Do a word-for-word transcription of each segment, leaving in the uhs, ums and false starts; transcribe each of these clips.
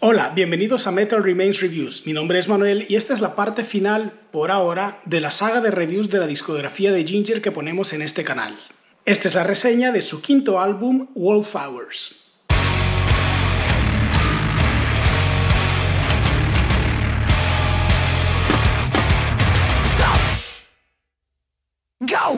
Hola, bienvenidos a Metal Remains Reviews. Mi nombre es Manuel y esta es la parte final, por ahora, de la saga de reviews de la discografía de Jinjer que ponemos en este canal. Esta es la reseña de su quinto álbum, Wallflowers. Stop. Go.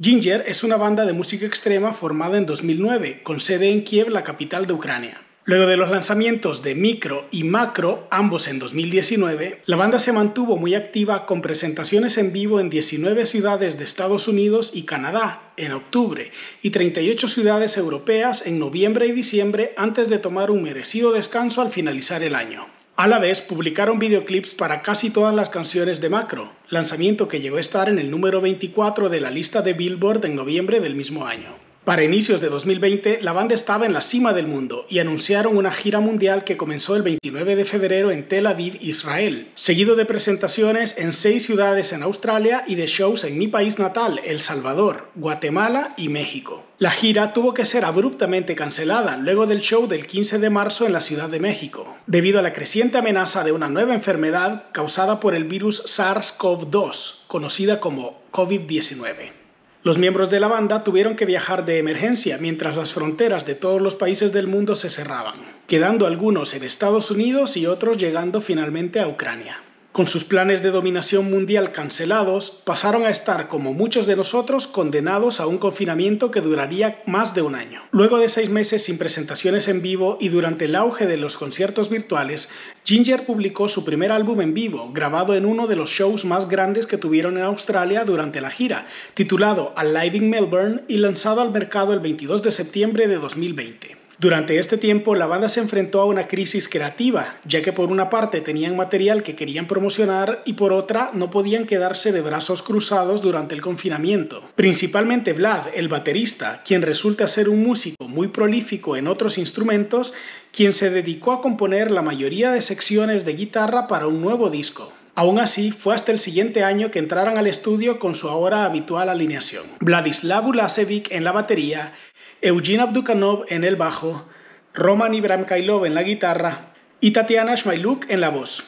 Jinjer es una banda de música extrema formada en dos mil nueve, con sede en Kiev, la capital de Ucrania. Luego de los lanzamientos de Micro y Macro, ambos en dos mil diecinueve, la banda se mantuvo muy activa con presentaciones en vivo en diecinueve ciudades de Estados Unidos y Canadá en octubre y treinta y ocho ciudades europeas en noviembre y diciembre antes de tomar un merecido descanso al finalizar el año. A la vez, publicaron videoclips para casi todas las canciones de Macro, lanzamiento que llegó a estar en el número veinticuatro de la lista de Billboard en noviembre del mismo año. Para inicios de dos mil veinte, la banda estaba en la cima del mundo y anunciaron una gira mundial que comenzó el veintinueve de febrero en Tel Aviv, Israel, seguido de presentaciones en seis ciudades en Australia y de shows en mi país natal, El Salvador, Guatemala y México. La gira tuvo que ser abruptamente cancelada luego del show del quince de marzo en la Ciudad de México, debido a la creciente amenaza de una nueva enfermedad causada por el virus SARS CoV dos, conocida como COVID diecinueve. Los miembros de la banda tuvieron que viajar de emergencia mientras las fronteras de todos los países del mundo se cerraban, quedando algunos en Estados Unidos y otros llegando finalmente a Ucrania. Con sus planes de dominación mundial cancelados, pasaron a estar, como muchos de nosotros, condenados a un confinamiento que duraría más de un año. Luego de seis meses sin presentaciones en vivo y durante el auge de los conciertos virtuales, Jinjer publicó su primer álbum en vivo, grabado en uno de los shows más grandes que tuvieron en Australia durante la gira, titulado Alive in Melbourne y lanzado al mercado el veintidós de septiembre de dos mil veinte. Durante este tiempo, la banda se enfrentó a una crisis creativa, ya que por una parte tenían material que querían promocionar y por otra no podían quedarse de brazos cruzados durante el confinamiento. Principalmente Vlad, el baterista, quien resulta ser un músico muy prolífico en otros instrumentos, quien se dedicó a componer la mayoría de secciones de guitarra para un nuevo disco. Aún así, fue hasta el siguiente año que entraron al estudio con su ahora habitual alineación. Vladislav Ulasevich en la batería, Eugene Abdukhanov en el bajo, Roman Ibram Kailov en la guitarra y Tatiana Shmaylyuk en la voz.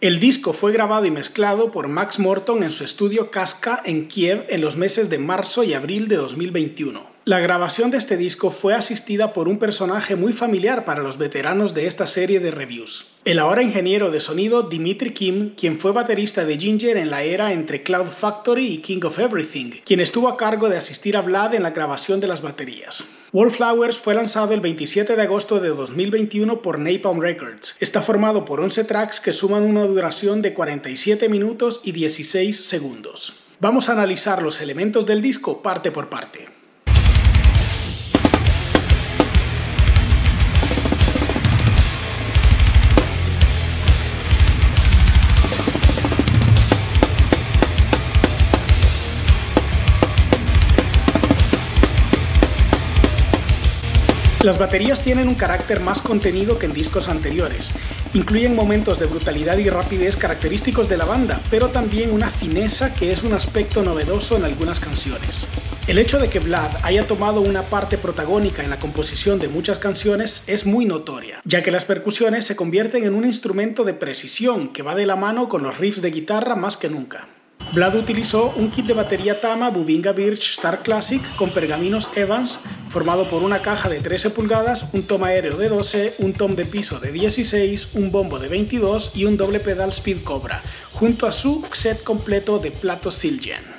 El disco fue grabado y mezclado por Max Morton en su estudio Casca en Kiev en los meses de marzo y abril de dos mil veintiuno. La grabación de este disco fue asistida por un personaje muy familiar para los veteranos de esta serie de reviews. El ahora ingeniero de sonido Dmitry Kim, quien fue baterista de Jinjer en la era entre Cloud Factory y King of Everything, quien estuvo a cargo de asistir a Vlad en la grabación de las baterías. Wallflowers fue lanzado el veintisiete de agosto de dos mil veintiuno por Napalm Records. Está formado por once tracks que suman una duración de cuarenta y siete minutos y dieciséis segundos. Vamos a analizar los elementos del disco parte por parte. Las baterías tienen un carácter más contenido que en discos anteriores. Incluyen momentos de brutalidad y rapidez característicos de la banda, pero también una fineza que es un aspecto novedoso en algunas canciones. El hecho de que Vlad haya tomado una parte protagónica en la composición de muchas canciones es muy notoria, ya que las percusiones se convierten en un instrumento de precisión que va de la mano con los riffs de guitarra más que nunca. Vlad utilizó un kit de batería Tama Bubinga Birch Star Classic con pergaminos Evans, formado por una caja de trece pulgadas, un tom aéreo de doce, un tom de piso de dieciséis, un bombo de veintidós y un doble pedal Speed Cobra, junto a su set completo de platos Zildjian.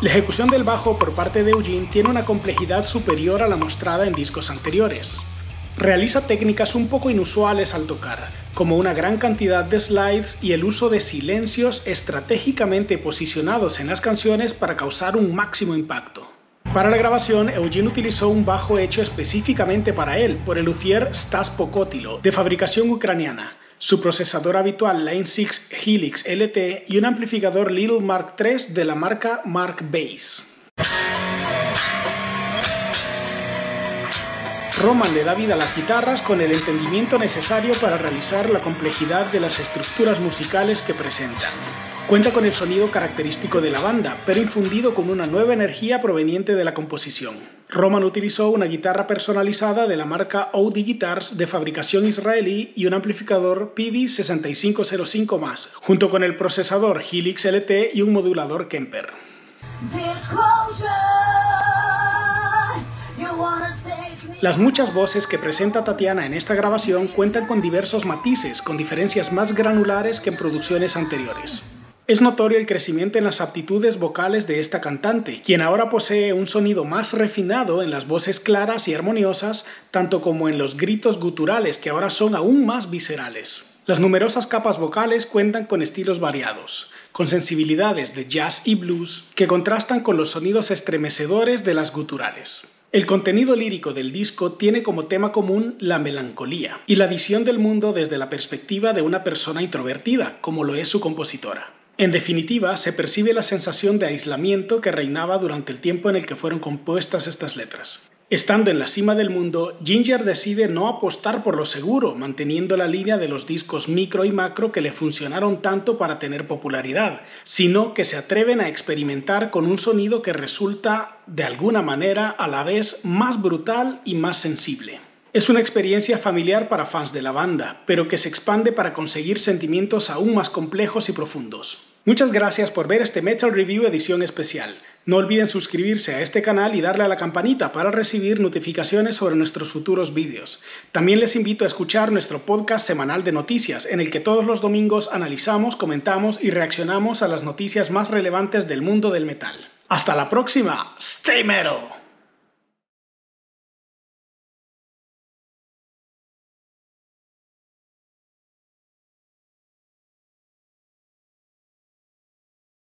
La ejecución del bajo por parte de Eugene tiene una complejidad superior a la mostrada en discos anteriores. Realiza técnicas un poco inusuales al tocar, como una gran cantidad de slides y el uso de silencios estratégicamente posicionados en las canciones para causar un máximo impacto. Para la grabación, Eugene utilizó un bajo hecho específicamente para él por el luthier Stas Pokotilo, de fabricación ucraniana, su procesador habitual Line seis Helix L T y un amplificador Little Mark tres de la marca Mark Bass. Roman le da vida a las guitarras con el entendimiento necesario para realizar la complejidad de las estructuras musicales que presentan. Cuenta con el sonido característico de la banda, pero infundido con una nueva energía proveniente de la composición. Roman utilizó una guitarra personalizada de la marca O D Guitars de fabricación israelí y un amplificador P V sesenta y cinco cero cinco más, junto con el procesador Helix L T y un modulador Kemper. Las muchas voces que presenta Tatiana en esta grabación cuentan con diversos matices, con diferencias más granulares que en producciones anteriores. Es notorio el crecimiento en las aptitudes vocales de esta cantante, quien ahora posee un sonido más refinado en las voces claras y armoniosas, tanto como en los gritos guturales, que ahora son aún más viscerales. Las numerosas capas vocales cuentan con estilos variados, con sensibilidades de jazz y blues, que contrastan con los sonidos estremecedores de las guturales. El contenido lírico del disco tiene como tema común la melancolía y la visión del mundo desde la perspectiva de una persona introvertida, como lo es su compositora. En definitiva, se percibe la sensación de aislamiento que reinaba durante el tiempo en el que fueron compuestas estas letras. Estando en la cima del mundo, Jinjer decide no apostar por lo seguro, manteniendo la línea de los discos Micro y Macro que le funcionaron tanto para tener popularidad, sino que se atreven a experimentar con un sonido que resulta, de alguna manera, a la vez más brutal y más sensible. Es una experiencia familiar para fans de la banda, pero que se expande para conseguir sentimientos aún más complejos y profundos. Muchas gracias por ver este Metal Review edición especial. No olviden suscribirse a este canal y darle a la campanita para recibir notificaciones sobre nuestros futuros vídeos. También les invito a escuchar nuestro podcast semanal de noticias, en el que todos los domingos analizamos, comentamos y reaccionamos a las noticias más relevantes del mundo del metal. ¡Hasta la próxima! ¡Stay Metal!